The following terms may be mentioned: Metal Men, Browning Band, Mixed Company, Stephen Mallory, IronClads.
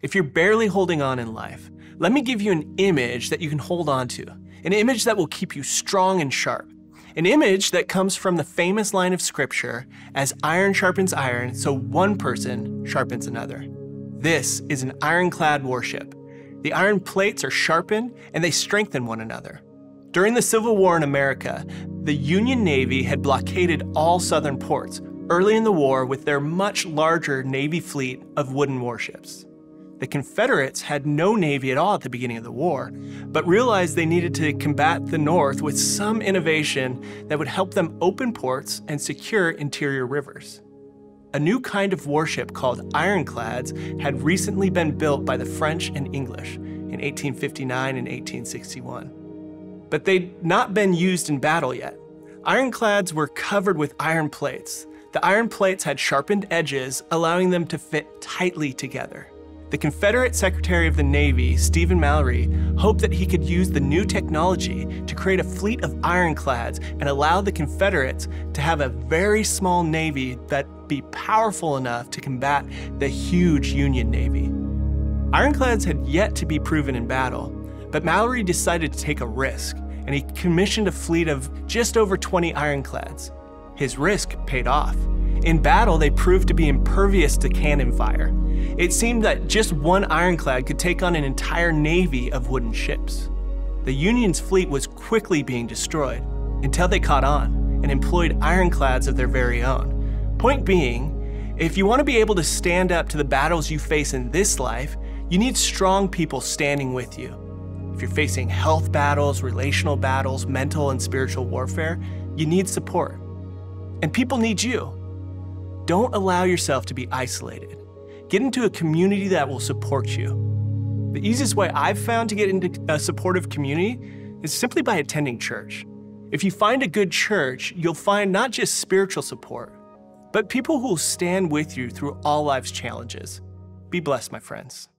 If you're barely holding on in life, let me give you an image that you can hold on to, an image that will keep you strong and sharp, an image that comes from the famous line of scripture, as iron sharpens iron, so one person sharpens another. This is an ironclad warship. The iron plates are sharpened and they strengthen one another. During the Civil War in America, the Union Navy had blockaded all southern ports early in the war with their much larger Navy fleet of wooden warships. The Confederates had no navy at all at the beginning of the war, but realized they needed to combat the North with some innovation that would help them open ports and secure interior rivers. A new kind of warship called ironclads had recently been built by the French and English in 1859 and 1861. But they'd not been used in battle yet. Ironclads were covered with iron plates. The iron plates had sharpened edges, allowing them to fit tightly together. The Confederate Secretary of the Navy, Stephen Mallory, hoped that he could use the new technology to create a fleet of ironclads and allow the Confederates to have a very small navy that'd be powerful enough to combat the huge Union Navy. Ironclads had yet to be proven in battle, but Mallory decided to take a risk, and he commissioned a fleet of just over 20 ironclads. His risk paid off. In battle, they proved to be impervious to cannon fire. It seemed that just one ironclad could take on an entire navy of wooden ships. The Union's fleet was quickly being destroyed until they caught on and employed ironclads of their very own. Point being, if you want to be able to stand up to the battles you face in this life, you need strong people standing with you. If you're facing health battles, relational battles, mental and spiritual warfare, you need support. And people need you. Don't allow yourself to be isolated. Get into a community that will support you. The easiest way I've found to get into a supportive community is simply by attending church. If you find a good church, you'll find not just spiritual support, but people who will stand with you through all life's challenges. Be blessed, my friends.